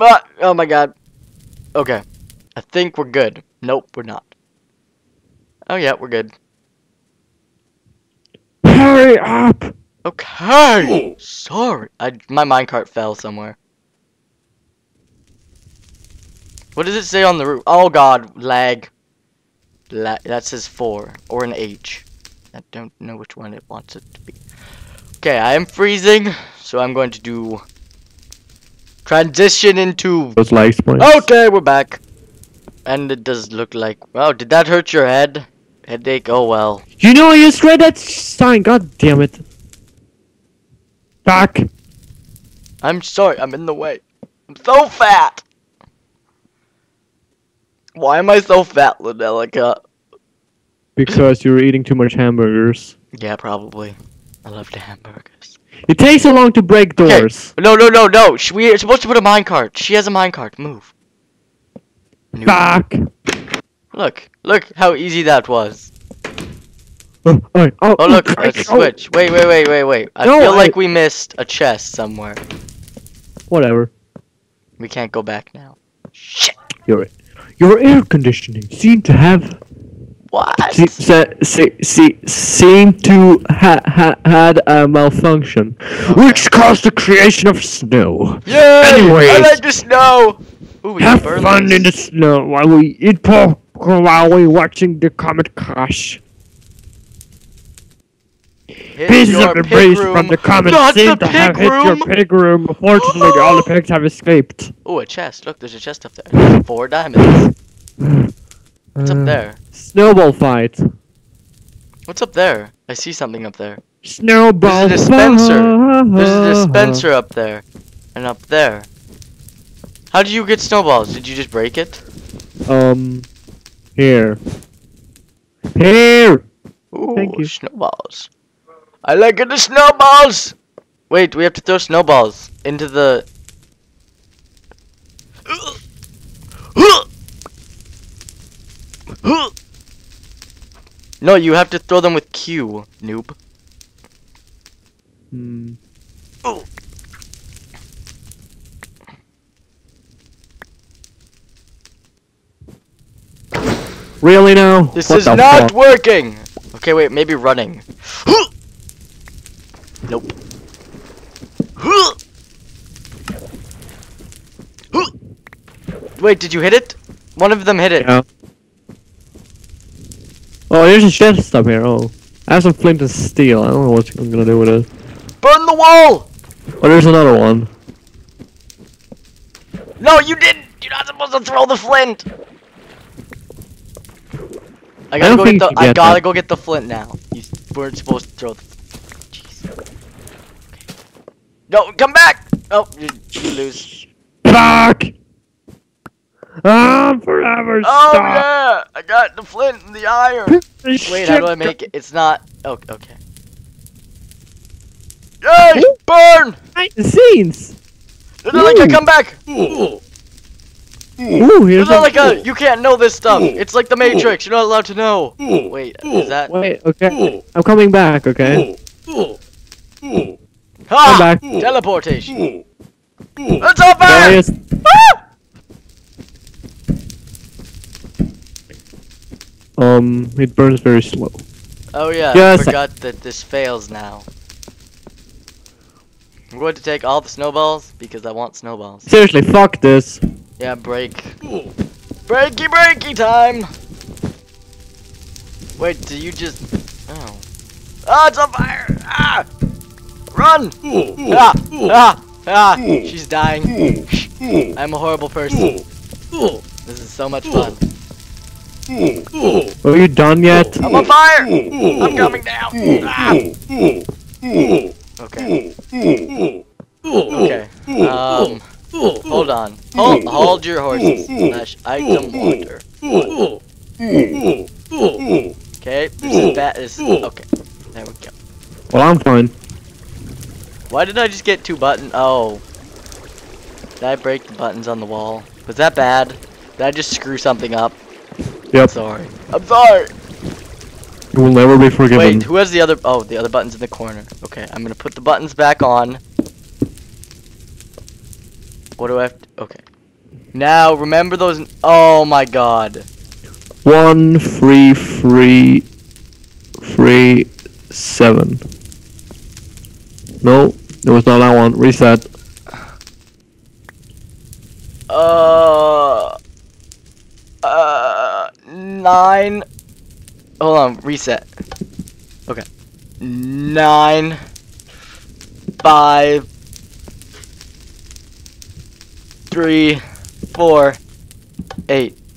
Ah, oh my god. Okay. I think we're good. Nope, we're not. Oh yeah, we're good. Hurry up! Okay! Sorry. My minecart fell somewhere. What does it say on the roof? Oh god, lag. That says 4 or an H. I don't know which one it wants it to be. Okay, I am freezing, so I'm going to do transition into those lag points. Okay, we're back. And it does look like, wow, did that hurt your head? Headache, oh well. You know, I just read that sign, god damn it. Back. I'm sorry, I'm in the way. I'm so fat. Why am I so fat, Lodellica? Because you're eating too much hamburgers. Yeah, probably. I love the hamburgers. It takes so long to break doors. Okay. No. We're supposed to put a minecart. She has a minecart. Move. New back. One. Look how easy that was. Oh, look, let's switch. Wait. I feel like we missed a chest somewhere. Whatever. We can't go back now. Shit. Your air conditioning seemed to have had a malfunction, which caused the creation of snow. Yeah. Anyways, I like the snow. Ooh, have fun in the snow while we eat popcorn while we watching the comet crash. Pieces of debris from the comet seem to have hit your pig room. Unfortunately, all the pigs have escaped. Ooh, a chest. Look, there's a chest up there. 4 diamonds. What's up there? Snowball fight. What's up there? I see something up there. Snowball. There's a dispenser. There's a dispenser up there. And up there. How did you get snowballs? Did you just break it? Here! Ooh, thank you. Snowballs. I like it, the snowballs! Wait, we have to throw snowballs into the... No, you have to throw them with Q, noob. Oh. Really now? This is not working! Okay, wait, maybe running. Nope. Wait, did you hit it? One of them hit it. Yeah. Oh, there's a chest up here. Oh, I have some flint and steel. I don't know what I'm gonna do with it. Burn the wall! Oh, there's another one. No, you didn't! You're not supposed to throw the flint! I gotta go get the flint now. You weren't supposed to throw the flint. Jeez. Okay. No, come back! Oh, you lose. Back! Forever stop. Oh yeah! I got the flint and the iron! Wait, how do I make it? It's not... Oh, okay. Yay! Burn! The scenes! Lodellica, come back! Ooh! Lodellica, you can't know this stuff! It's like the Matrix, you're not allowed to know! Wait, is that... Wait, okay. I'm coming back, okay? Ha! Back. Teleportation! Let's all back! It burns very slow. Oh yeah, yes, I forgot that this fails now. I'm going to take all the snowballs, because I want snowballs. Seriously, fuck this. Yeah, break. Breaky time! Wait, do you just... Oh. Ah, it's on fire! Ah! Run! Ah! Ah! Ah! She's dying. I'm a horrible person. This is so much fun. Are you done yet? I'm on fire! I'm coming down! Ah! Okay. Okay. Hold on. Hold your horses. I don't want her. Okay, this is bad. This is... Okay. There we go. Well, I'm fine. Why did I just get 2 buttons? Oh. Did I break the buttons on the wall? Was that bad? Did I just screw something up? Yep. I'm sorry. You will never be forgiven. Wait, who has the other? Oh, the other button's in the corner. Okay, I'm gonna put the buttons back on. What do I have to... Okay. Now, remember those... Oh my god. 1, 3, 3, 3, 7. No, it was not that one. Reset. Nine. Hold on, reset. Okay. 9, 5, 3, 4, 8.